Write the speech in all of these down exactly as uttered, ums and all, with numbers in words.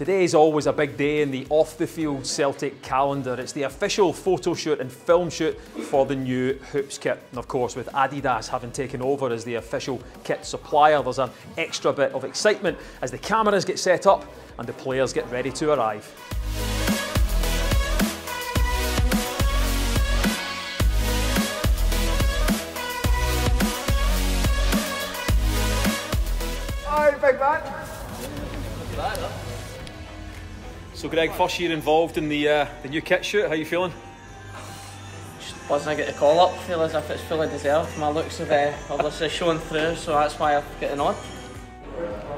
Today is always a big day in the off-the-field Celtic calendar. It's the official photo shoot and film shoot for the new hoops kit. And of course, with Adidas having taken over as the official kit supplier, there's an extra bit of excitement as the cameras get set up and the players get ready to arrive. Hi, big man. Look at that, huh? So Greg, first year involved in the uh, the new kit shoot, how you feeling? Just buzzing I get the call up, feel as if it's fully deserved. My looks have uh, obviously shown through, so that's why I'm getting on.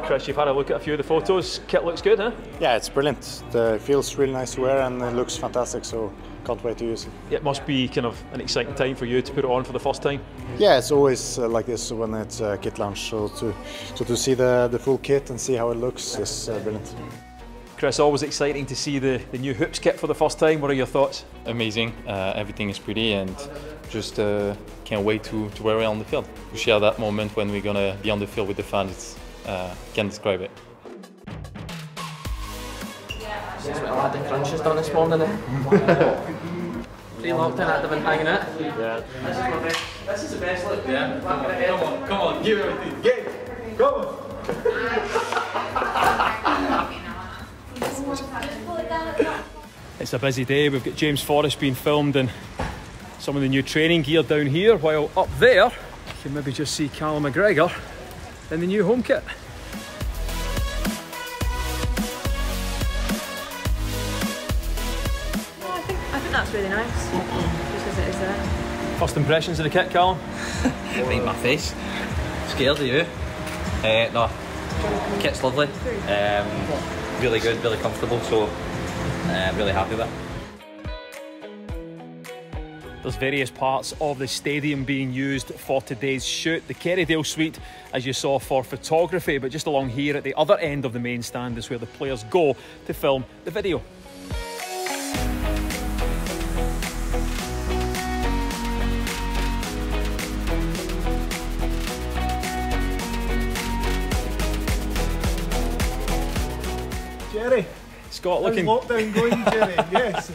Chris, you've had a look at a few of the photos, kit looks good, huh? Yeah, it's brilliant. It feels really nice to wear and it looks fantastic, so can't wait to use it. It must be kind of an exciting time for you to put it on for the first time. Yeah, it's always uh, like this when it's uh, kit launch, so to, so to see the, the full kit and see how it looks is uh, brilliant. Chris, always exciting to see the, the new hoops kit for the first time. What are your thoughts? Amazing. Uh, everything is pretty and just uh, can't wait to, to wear it on the field. To share that moment when we're going to be on the field with the fans, it's, uh, can't describe it. Since we all had the crunches done this morning. Pre-lockdown, I've been hanging out. Yeah. This is the best look. Yeah. Come on, come on, give everything. Get it. Come on. It's a busy day. We've got James Forrest being filmed and some of the new training gear down here, while up there you can maybe just see Callum McGregor in the new home kit. Well, I think, I think that's really nice, just as it is there. First impressions of the kit, Callum? Right, my face. Scared of you. Uh, no, kit's lovely. Um, Really good, really comfortable, so I'm uh, really happy with it. There's various parts of the stadium being used for today's shoot. The Kerrydale suite, as you saw, for photography, but just along here at the other end of the main stand is where the players go to film the video. Jerry, Scott, looking. How's lockdown going, Jerry? Yes.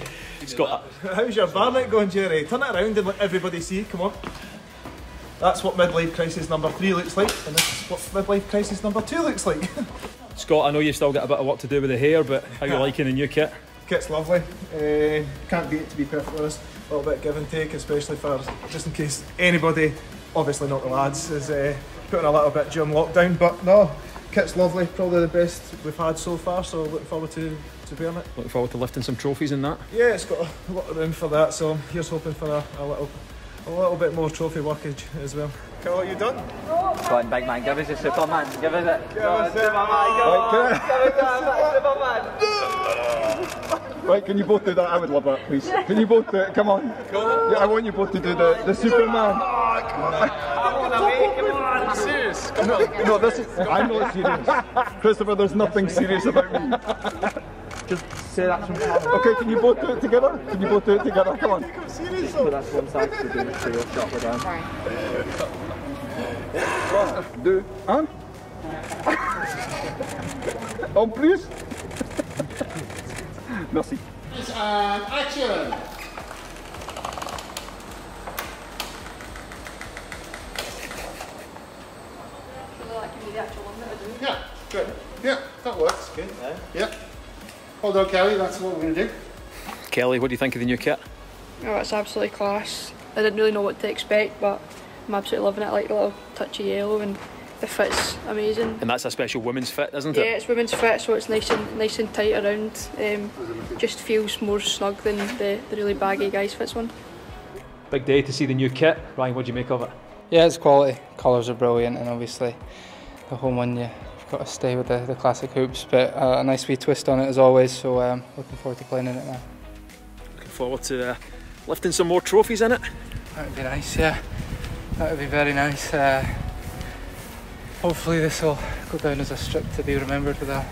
Scott, how's your Barnet going, Jerry? Turn it around and let everybody see. Come on. That's what midlife crisis number three looks like, and this is what midlife crisis number two looks like. Scott, I know you still got a bit of work to do with the hair, but how are you liking the new kit? Kit's lovely. Uh, can't beat it, to be perfectly honest. A little bit of give and take, especially for just in case anybody, obviously not the lads, is uh, putting a little bit during lockdown. But no. Kit's lovely, probably the best we've had so far, so looking forward to, to wearing it. Looking forward to lifting some trophies in that? Yeah, it's got a lot of room for that, so here's hoping for a, a little a little bit more trophy workage as well. Cal, what have you done? Go on, big man, give us your Superman, give us it. Give us it, man, give us it, Superman. Right, can you both do that? I would love that, please. Can you both do it? Come on. Go on. Yeah, I want you both to do the, the Superman. Oh, come on. I'm serious. Come on. No, this is, I'm not serious. Christopher, there's nothing serious about me. Just say that from Callum. Okay, can you both do it together? Can you both do it together? Come on. That's one side to do it, so you'll shut her down. One, two, and. En plus. Merci. And action. Yeah, good. Yeah, that works. Good. Yeah. yeah. Hold on, Kelly. That's what we're going to do. Kelly, what do you think of the new kit? Oh, it's absolutely class. I didn't really know what to expect, but I'm absolutely loving it. I like the little touch of yellow, and the fit's amazing. And that's a special women's fit, isn't it? Yeah, it's women's fit, so it's nice and nice and tight around. Um, just feels more snug than the, the really baggy guys' fits one. Big day to see the new kit. Ryan, what do you make of it? Yeah, it's quality. Colours are brilliant, and obviously the home one, yeah, you've got to stay with the, the classic hoops, but uh, a nice wee twist on it as always, so um, looking forward to playing in it now. Looking forward to uh, lifting some more trophies in it? That would be nice, yeah. That would be very nice. Uh, hopefully this will go down as a strip to be remembered with a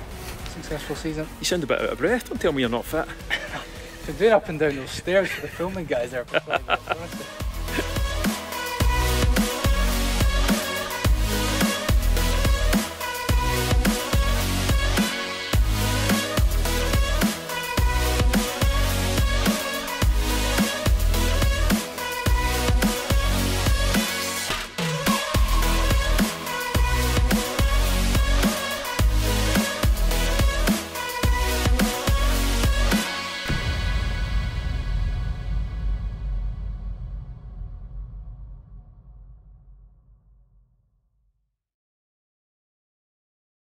successful season. You sound a bit out of breath, don't tell me you're not fit. I've been doing up and down those stairs for the filming guys there.